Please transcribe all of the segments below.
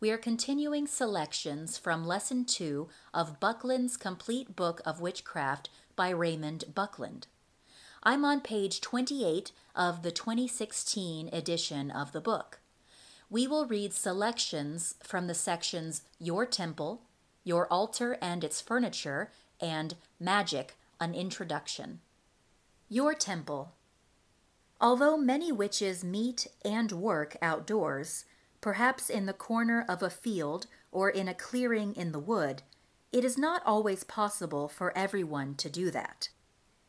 we are continuing selections from Lesson 2 of Buckland's Complete Book of Witchcraft by Raymond Buckland. I'm on page 28 of the 2016 edition of the book. We will read selections from the sections Your Temple, Your Altar and Its Furniture, and Magic, an Introduction. Your Temple. Although many witches meet and work outdoors, perhaps in the corner of a field or in a clearing in the wood, it is not always possible for everyone to do that.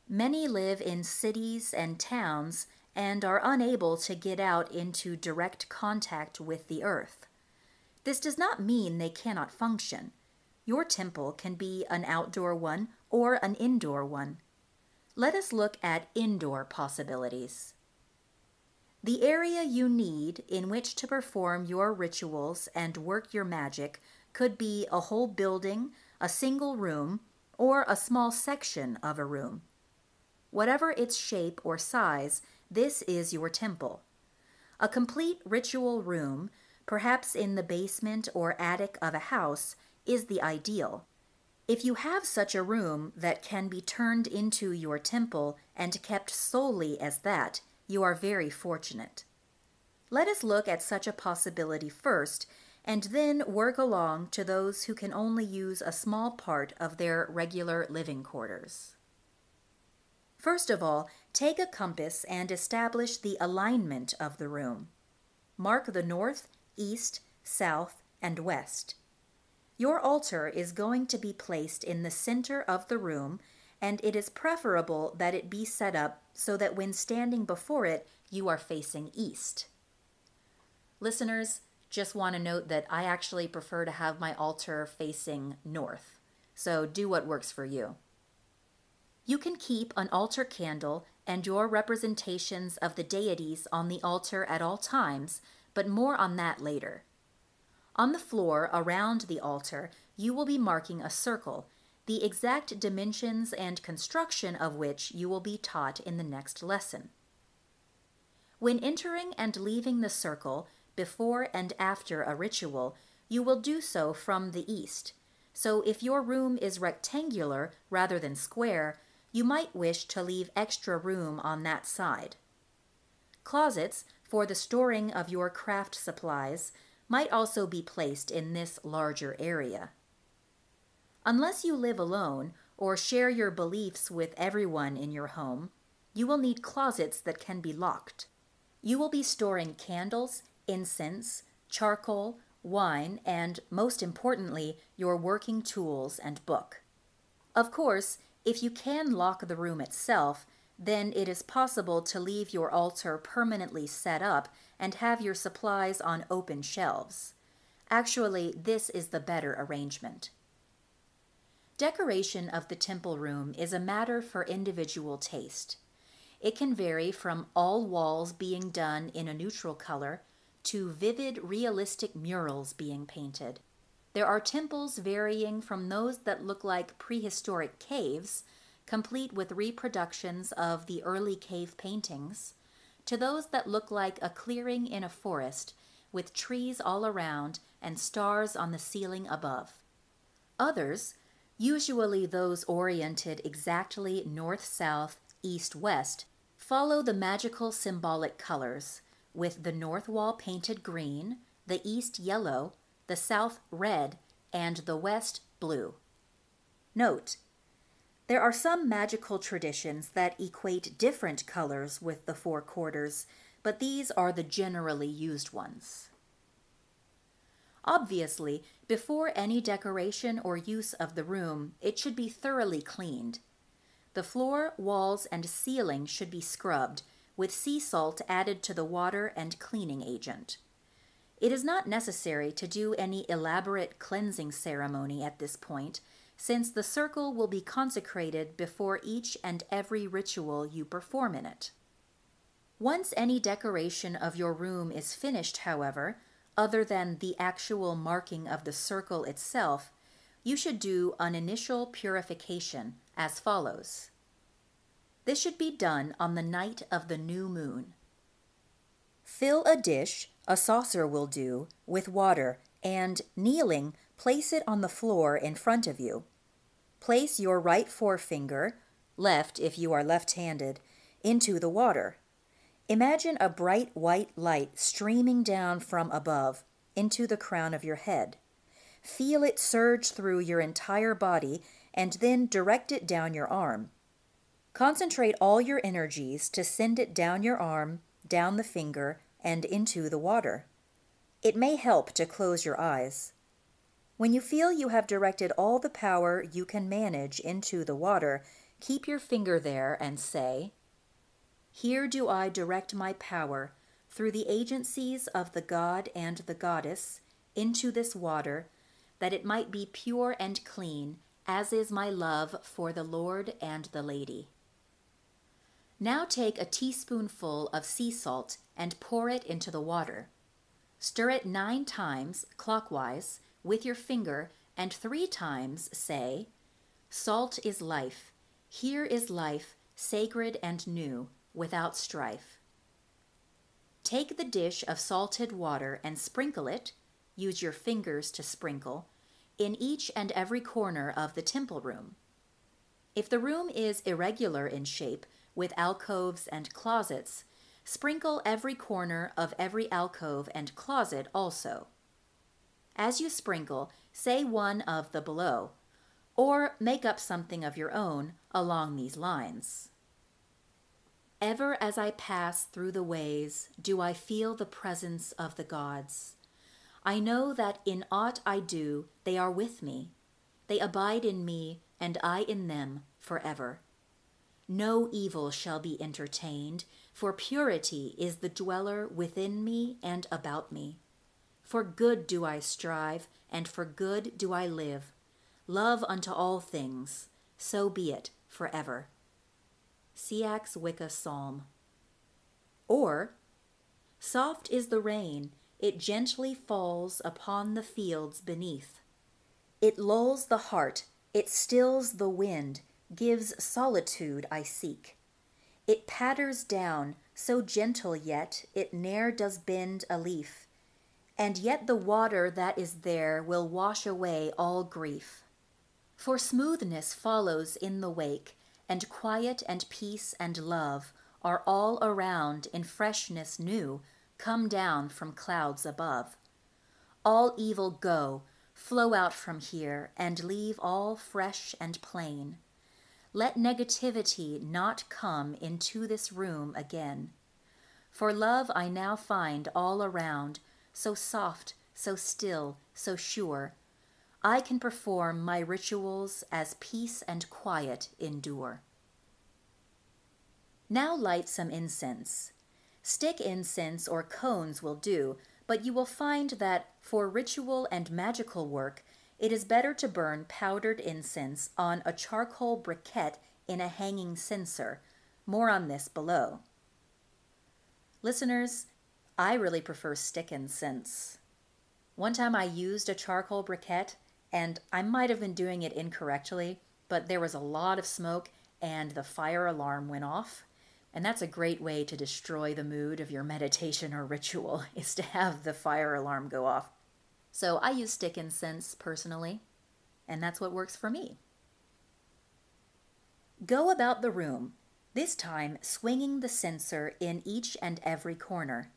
Many live in cities and towns and are unable to get out into direct contact with the earth. This does not mean they cannot function. Your temple can be an outdoor one or an indoor one. Let us look at indoor possibilities. The area you need in which to perform your rituals and work your magic could be a whole building, a single room, or a small section of a room. Whatever its shape or size, this is your temple. A complete ritual room, perhaps in the basement or attic of a house, is the ideal. If you have such a room that can be turned into your temple and kept solely as that, you are very fortunate. Let us look at such a possibility first, and then work along to those who can only use a small part of their regular living quarters. First of all, take a compass and establish the alignment of the room. Mark the north, east, south, and west. Your altar is going to be placed in the center of the room, and it is preferable that it be set up so that when standing before it, you are facing east. Listeners, just want to note that I actually prefer to have my altar facing north, so do what works for you. You can keep an altar candle and your representations of the deities on the altar at all times, but more on that later. On the floor around the altar, you will be marking a circle, the exact dimensions and construction of which you will be taught in the next lesson. When entering and leaving the circle, before and after a ritual, you will do so from the east. So if your room is rectangular rather than square, you might wish to leave extra room on that side. Closets for the storing of your craft supplies might also be placed in this larger area. Unless you live alone or share your beliefs with everyone in your home, you will need closets that can be locked. You will be storing candles, incense, charcoal, wine, and, most importantly, your working tools and book. Of course, if you can lock the room itself, then it is possible to leave your altar permanently set up and have your supplies on open shelves. Actually, this is the better arrangement. Decoration of the temple room is a matter for individual taste. It can vary from all walls being done in a neutral color to vivid, realistic murals being painted. There are temples varying from those that look like prehistoric caves, complete with reproductions of the early cave paintings, to those that look like a clearing in a forest, with trees all around and stars on the ceiling above. Others, usually those oriented exactly north-south, east-west, follow the magical symbolic colors, with the north wall painted green, the east yellow, the south red, and the west blue. Note, there are some magical traditions that equate different colors with the four quarters, but these are the generally used ones. Obviously, before any decoration or use of the room, it should be thoroughly cleaned. The floor, walls, and ceiling should be scrubbed, with sea salt added to the water and cleaning agent. It is not necessary to do any elaborate cleansing ceremony at this point, since the circle will be consecrated before each and every ritual you perform in it. Once any decoration of your room is finished, however, other than the actual marking of the circle itself, you should do an initial purification as follows. This should be done on the night of the new moon. Fill a dish, a saucer will do, with water and, kneeling, place it on the floor in front of you. Place your right forefinger, left if you are left-handed, into the water. Imagine a bright white light streaming down from above into the crown of your head. Feel it surge through your entire body and then direct it down your arm. Concentrate all your energies to send it down your arm, down the finger, and into the water. It may help to close your eyes. When you feel you have directed all the power you can manage into the water, keep your finger there and say, "Here do I direct my power, through the agencies of the god and the goddess, into this water, that it might be pure and clean, as is my love for the Lord and the Lady." Now take a teaspoonful of sea salt and pour it into the water. Stir it 9 times clockwise with your finger and 3 times say, "Salt is life. Here is life, sacred and new, without strife." Take the dish of salted water and sprinkle it, use your fingers to sprinkle, in each and every corner of the temple room. If the room is irregular in shape, with alcoves and closets, sprinkle every corner of every alcove and closet also. As you sprinkle, say one of the below, or make up something of your own along these lines. "Ever as I pass through the ways, do I feel the presence of the gods. I know that in aught I do, they are with me. They abide in me, and I in them forever. No evil shall be entertained, for purity is the dweller within me and about me. For good do I strive, and for good do I live. Love unto all things, so be it forever." Siak's Wicca Psalm. Or, "Soft is the rain, it gently falls upon the fields beneath. It lulls the heart, it stills the wind, gives solitude I seek. It patters down, so gentle yet, it ne'er does bend a leaf. And yet the water that is there will wash away all grief. For smoothness follows in the wake, and quiet and peace and love are all around in freshness new, come down from clouds above. All evil go, flow out from here, and leave all fresh and plain. Let negativity not come into this room again. For love I now find all around, so soft, so still, so sure. I can perform my rituals as peace and quiet endure." Now light some incense. Stick incense or cones will do, but you will find that, for ritual and magical work, it is better to burn powdered incense on a charcoal briquette in a hanging censer. More on this below. Listeners, I really prefer stick incense. One time I used a charcoal briquette, and I might have been doing it incorrectly, but there was a lot of smoke and the fire alarm went off. And that's a great way to destroy the mood of your meditation or ritual, is to have the fire alarm go off. So I use stick incense personally, and that's what works for me. Go about the room, this time swinging the censer in each and every corner.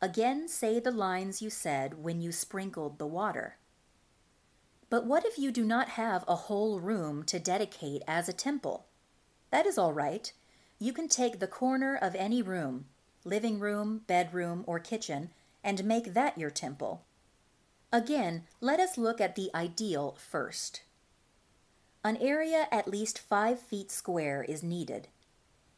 Again, say the lines you said when you sprinkled the water. But what if you do not have a whole room to dedicate as a temple? That is all right. You can take the corner of any room, living room, bedroom, or kitchen, and make that your temple. Again, let us look at the ideal first. An area at least 5 feet square is needed.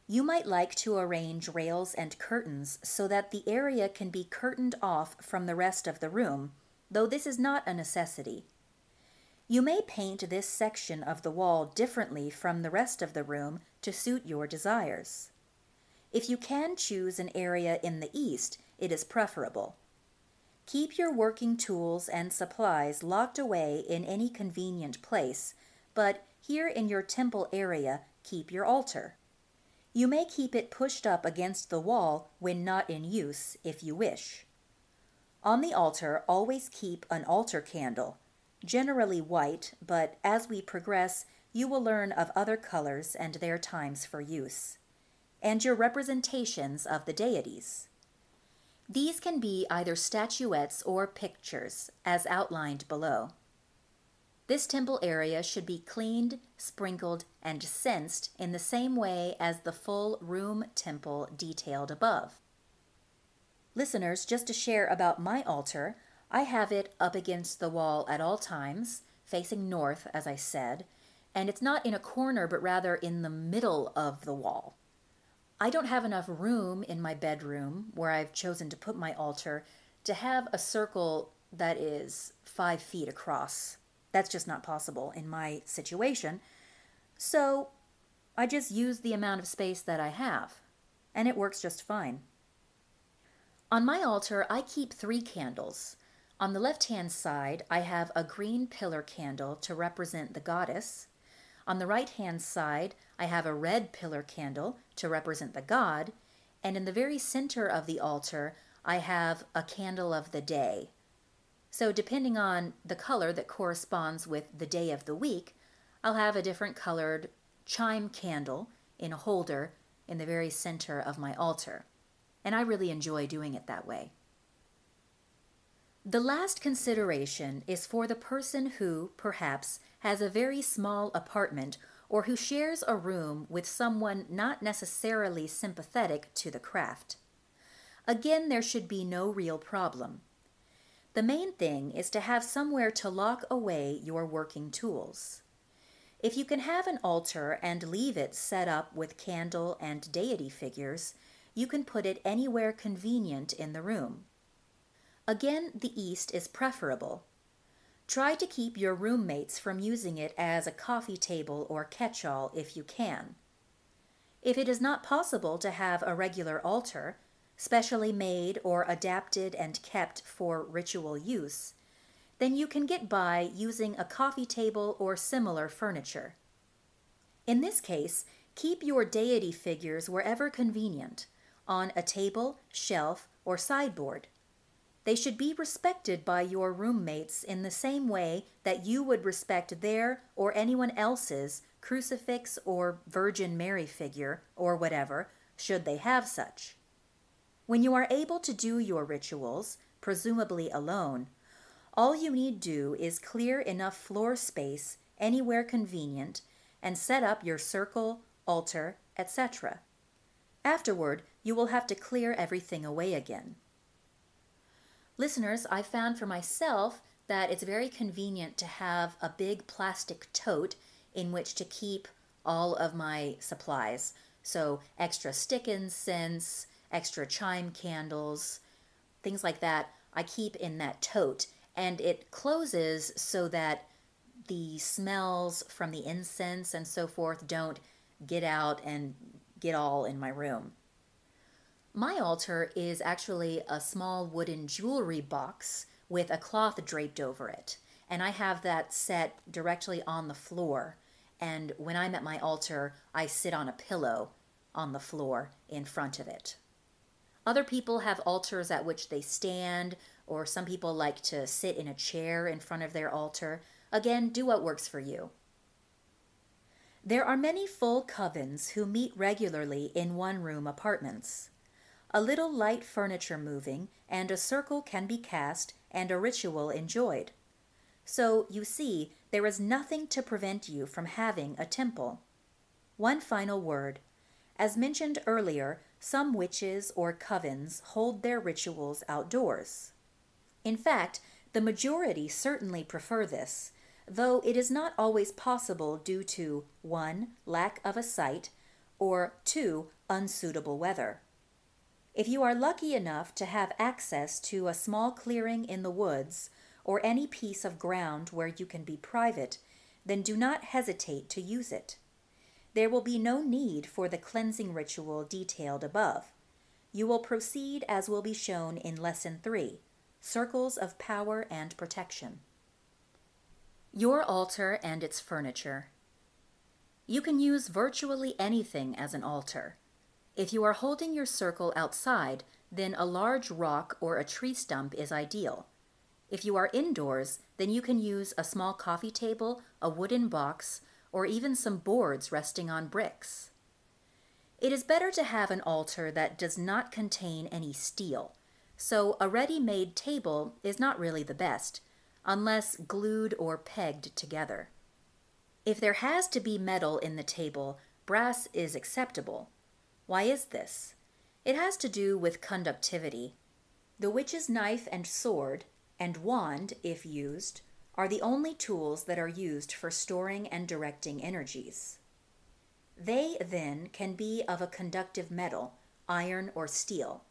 You might like to arrange rails and curtains so that the area can be curtained off from the rest of the room, though this is not a necessity. You may paint this section of the wall differently from the rest of the room to suit your desires. If you can choose an area in the east, it is preferable. Keep your working tools and supplies locked away in any convenient place, but here in your temple area, keep your altar. You may keep it pushed up against the wall when not in use, if you wish. On the altar, always keep an altar candle, generally white, but as we progress, you will learn of other colors and their times for use, and your representations of the deities. These can be either statuettes or pictures, as outlined below. This temple area should be cleaned, sprinkled, and cleansed in the same way as the full room temple detailed above. Listeners, just to share about my altar, I have it up against the wall at all times, facing north, as I said, and it's not in a corner but rather in the middle of the wall. I don't have enough room in my bedroom, where I've chosen to put my altar, to have a circle that is 5 feet across. That's just not possible in my situation. So I just use the amount of space that I have, and it works just fine. On my altar, I keep 3 candles. On the left-hand side, I have a green pillar candle to represent the goddess. On the right-hand side, I have a red pillar candle to represent the god, and in the very center of the altar, I have a candle of the day. So depending on the color that corresponds with the day of the week, I'll have a different colored chime candle in a holder in the very center of my altar, and I really enjoy doing it that way. The last consideration is for the person who, perhaps, has a very small apartment or who shares a room with someone not necessarily sympathetic to the craft. Again, there should be no real problem. The main thing is to have somewhere to lock away your working tools. If you can have an altar and leave it set up with candle and deity figures, you can put it anywhere convenient in the room. Again, the east is preferable. Try to keep your roommates from using it as a coffee table or catch-all if you can. If it is not possible to have a regular altar, specially made or adapted and kept for ritual use, then you can get by using a coffee table or similar furniture. In this case, keep your deity figures wherever convenient, on a table, shelf, or sideboard. They should be respected by your roommates in the same way that you would respect their or anyone else's crucifix or Virgin Mary figure or whatever, should they have such. When you are able to do your rituals, presumably alone, all you need do is clear enough floor space anywhere convenient and set up your circle, altar, etc. Afterward, you will have to clear everything away again. Listeners, I found for myself that it's very convenient to have a big plastic tote in which to keep all of my supplies. So extra stick incense, extra chime candles, things like that, I keep in that tote, and it closes so that the smells from the incense and so forth don't get out and get all in my room. My altar is actually a small wooden jewelry box with a cloth draped over it, and I have that set directly on the floor, and when I'm at my altar, I sit on a pillow on the floor in front of it. Other people have altars at which they stand, or some people like to sit in a chair in front of their altar. Again, do what works for you. There are many full covens who meet regularly in one-room apartments. A little light furniture moving, and a circle can be cast, and a ritual enjoyed. So, you see, there is nothing to prevent you from having a temple. One final word. As mentioned earlier, some witches or covens hold their rituals outdoors. In fact, the majority certainly prefer this, though it is not always possible due to 1. Lack of a site, or 2. Unsuitable weather. If you are lucky enough to have access to a small clearing in the woods or any piece of ground where you can be private, then do not hesitate to use it. There will be no need for the cleansing ritual detailed above. You will proceed as will be shown in Lesson 3, Circles of Power and Protection. Your altar and its furniture. You can use virtually anything as an altar. If you are holding your circle outside, then a large rock or a tree stump is ideal. If you are indoors, then you can use a small coffee table, a wooden box, or even some boards resting on bricks. It is better to have an altar that does not contain any steel, so a ready-made table is not really the best, unless glued or pegged together. If there has to be metal in the table, brass is acceptable. Why is this? It has to do with conductivity. The witch's knife and sword, and wand, if used, are the only tools that are used for storing and directing energies. They, then, can be of a conductive metal, iron or steel.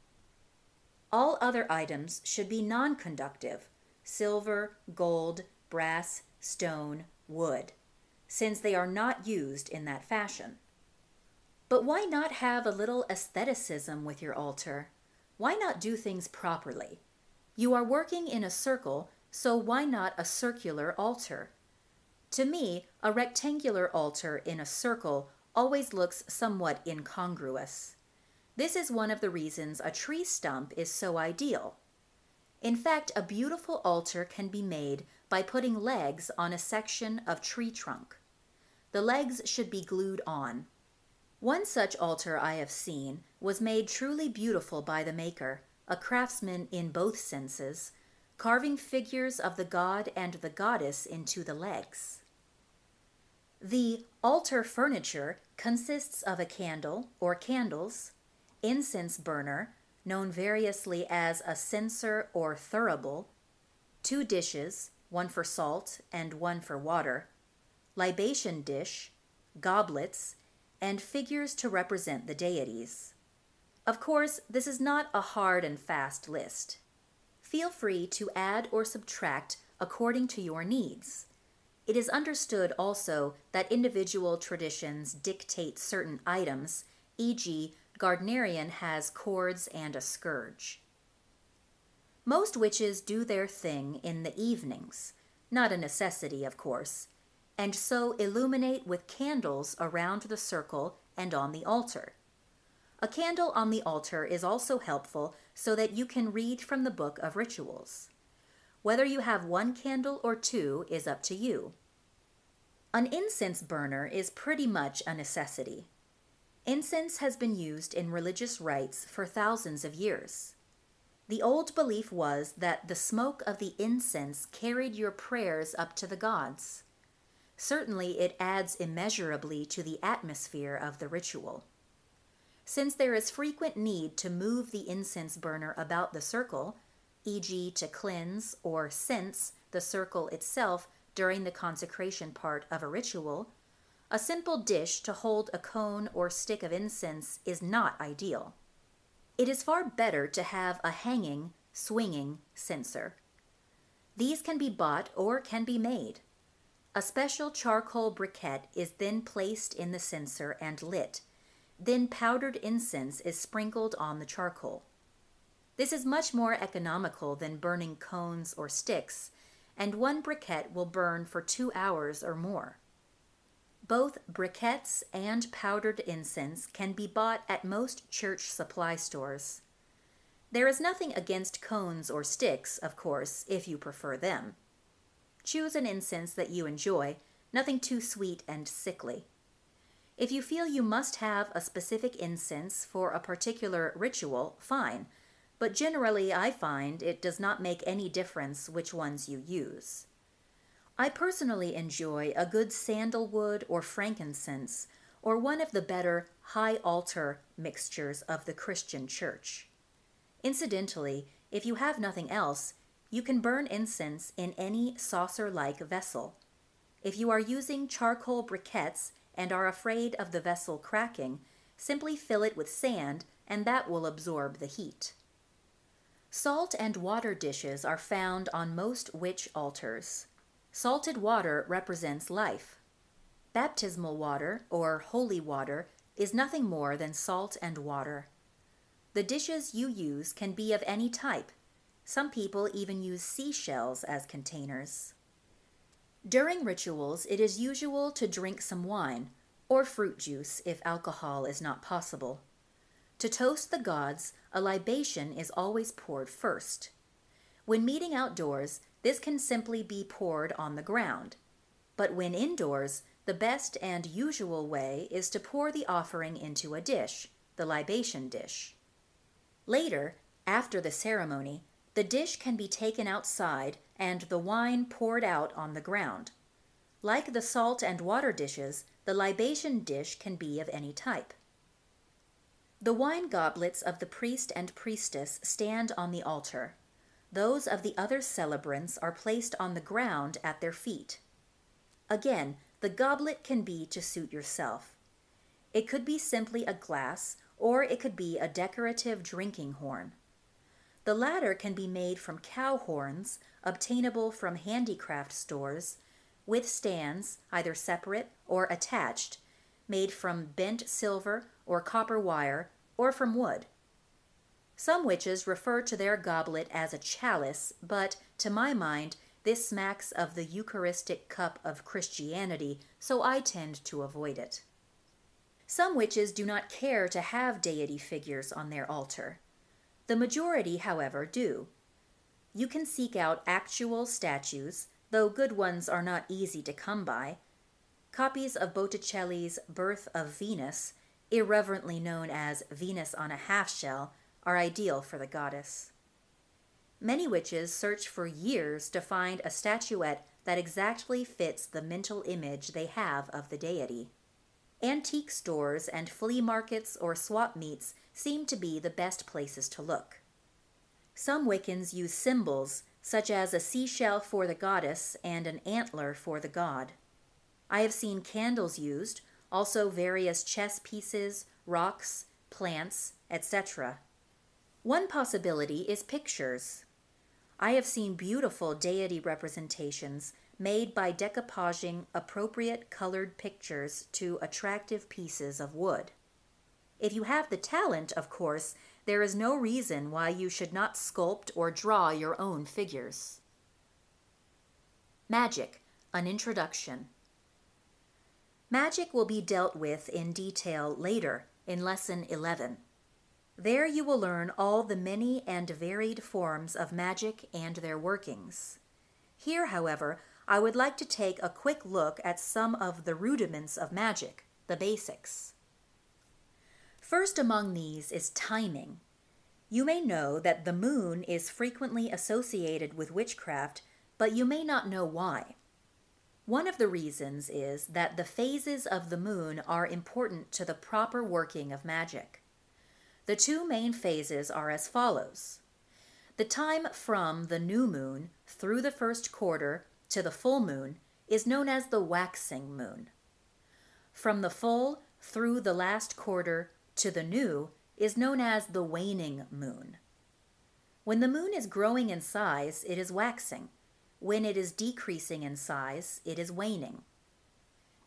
All other items should be non-conductive, silver, gold, brass, stone, wood, since they are not used in that fashion. But why not have a little aestheticism with your altar? Why not do things properly? You are working in a circle, so why not a circular altar? To me, a rectangular altar in a circle always looks somewhat incongruous. This is one of the reasons a tree stump is so ideal. In fact, a beautiful altar can be made by putting legs on a section of tree trunk. The legs should be glued on. One such altar I have seen was made truly beautiful by the maker, a craftsman in both senses, carving figures of the god and the goddess into the legs. The altar furniture consists of a candle or candles, incense burner, known variously as a censer or thurible, two dishes, one for salt and one for water, libation dish, goblets, and figures to represent the deities. Of course, this is not a hard and fast list. Feel free to add or subtract according to your needs. It is understood also that individual traditions dictate certain items, e.g., Gardnerian has cords and a scourge. Most witches do their thing in the evenings, not a necessity, of course, and so illuminate with candles around the circle and on the altar. A candle on the altar is also helpful so that you can read from the Book of Rituals. Whether you have one candle or two is up to you. An incense burner is pretty much a necessity. Incense has been used in religious rites for thousands of years. The old belief was that the smoke of the incense carried your prayers up to the gods. Certainly, it adds immeasurably to the atmosphere of the ritual. Since there is frequent need to move the incense burner about the circle, e.g. to cleanse or sense the circle itself during the consecration part of a ritual, a simple dish to hold a cone or stick of incense is not ideal. It is far better to have a hanging, swinging censer. These can be bought or can be made. A special charcoal briquette is then placed in the censer and lit, then powdered incense is sprinkled on the charcoal. This is much more economical than burning cones or sticks, and one briquette will burn for 2 hours or more. Both briquettes and powdered incense can be bought at most church supply stores. There is nothing against cones or sticks, of course, if you prefer them. Choose an incense that you enjoy, nothing too sweet and sickly. If you feel you must have a specific incense for a particular ritual, fine, but generally I find it does not make any difference which ones you use. I personally enjoy a good sandalwood or frankincense, or one of the better high altar mixtures of the Christian church. Incidentally, if you have nothing else, you can burn incense in any saucer-like vessel. If you are using charcoal briquettes and are afraid of the vessel cracking, simply fill it with sand and that will absorb the heat. Salt and water dishes are found on most witch altars. Salted water represents life. Baptismal water, or holy water, is nothing more than salt and water. The dishes you use can be of any type. Some people even use seashells as containers. During rituals, it is usual to drink some wine, or fruit juice if alcohol is not possible. To toast the gods, a libation is always poured first. When meeting outdoors, this can simply be poured on the ground. But when indoors, the best and usual way is to pour the offering into a dish, the libation dish. Later, after the ceremony, the dish can be taken outside and the wine poured out on the ground. Like the salt and water dishes, the libation dish can be of any type. The wine goblets of the priest and priestess stand on the altar. Those of the other celebrants are placed on the ground at their feet. Again, the goblet can be to suit yourself. It could be simply a glass, or it could be a decorative drinking horn. The latter can be made from cow horns, obtainable from handicraft stores, with stands, either separate or attached, made from bent silver or copper wire, or from wood. Some witches refer to their goblet as a chalice, but, to my mind, this smacks of the Eucharistic cup of Christianity, so I tend to avoid it. Some witches do not care to have deity figures on their altar. The majority, however, do. You can seek out actual statues, though good ones are not easy to come by. Copies of Botticelli's Birth of Venus, irreverently known as Venus on a half-shell, are ideal for the goddess. Many witches search for years to find a statuette that exactly fits the mental image they have of the deity. Antique stores and flea markets or swap meets seem to be the best places to look. Some Wiccans use symbols, such as a seashell for the goddess and an antler for the god. I have seen candles used, also various chess pieces, rocks, plants, etc. One possibility is pictures. I have seen beautiful deity representations made by decoupaging appropriate colored pictures to attractive pieces of wood. If you have the talent, of course, there is no reason why you should not sculpt or draw your own figures. Magic, an introduction. Magic will be dealt with in detail later in Lesson 11. There you will learn all the many and varied forms of magic and their workings. Here, however, I would like to take a quick look at some of the rudiments of magic, the basics. First among these is timing. You may know that the moon is frequently associated with witchcraft, but you may not know why. One of the reasons is that the phases of the moon are important to the proper working of magic. The two main phases are as follows. The time from the new moon through the first quarter to the full moon is known as the waxing moon. From the full through the last quarter to the new is known as the waning moon. When the moon is growing in size, it is waxing. When it is decreasing in size, it is waning.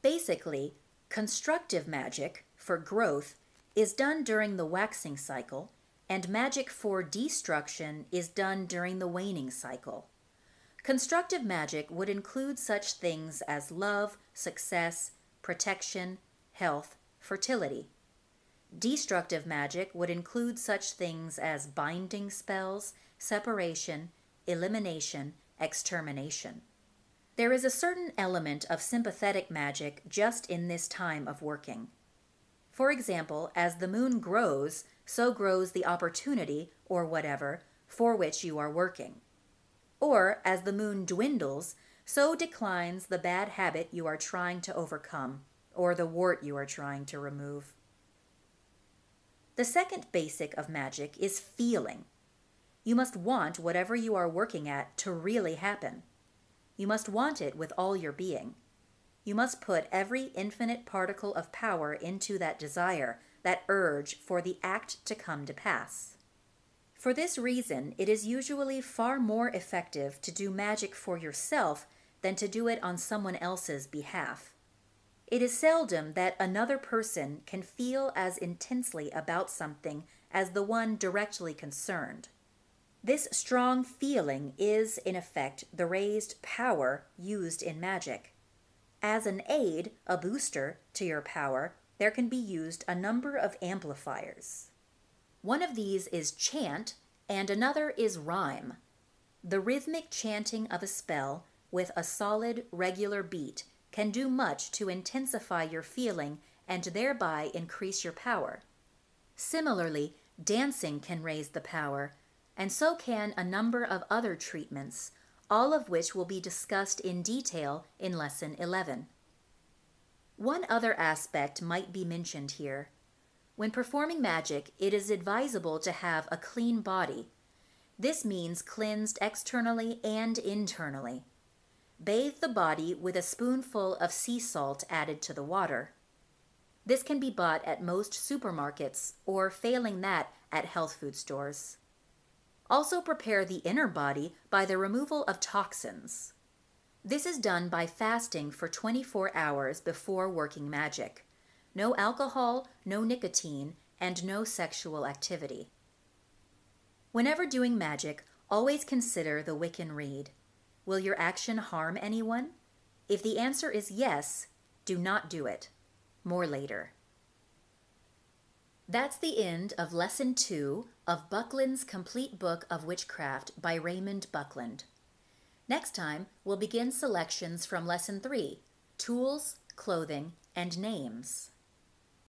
Basically, constructive magic for growth is done during the waxing cycle, and magic for destruction is done during the waning cycle. Constructive magic would include such things as love, success, protection, health, fertility. Destructive magic would include such things as binding spells, separation, elimination, extermination. There is a certain element of sympathetic magic just in this time of working. For example, as the moon grows, so grows the opportunity, or whatever, for which you are working. Or, as the moon dwindles, so declines the bad habit you are trying to overcome, or the wart you are trying to remove. The second basic of magic is feeling. You must want whatever you are working at to really happen. You must want it with all your being. You must put every infinite particle of power into that desire, that urge for the act to come to pass. For this reason, it is usually far more effective to do magic for yourself than to do it on someone else's behalf. It is seldom that another person can feel as intensely about something as the one directly concerned. This strong feeling is, in effect, the raised power used in magic. As an aid, a booster, to your power, there can be used a number of amplifiers. One of these is chant, and another is rhyme, the rhythmic chanting of a spell with a solid, regular beat can do much to intensify your feeling and thereby increase your power. Similarly, dancing can raise the power, and so can a number of other treatments, all of which will be discussed in detail in Lesson 11. One other aspect might be mentioned here. When performing magic, it is advisable to have a clean body. This means cleansed externally and internally. Bathe the body with a spoonful of sea salt added to the water. This can be bought at most supermarkets, or failing that, at health food stores. Also prepare the inner body by the removal of toxins. This is done by fasting for 24 hours before working magic. No alcohol, no nicotine, and no sexual activity. Whenever doing magic, always consider the Wiccan Rede. Will your action harm anyone? If the answer is yes, do not do it. More later. That's the end of Lesson 2 of Buckland's Complete Book of Witchcraft by Raymond Buckland. Next time, we'll begin selections from Lesson 3, Tools, Clothing, and Names.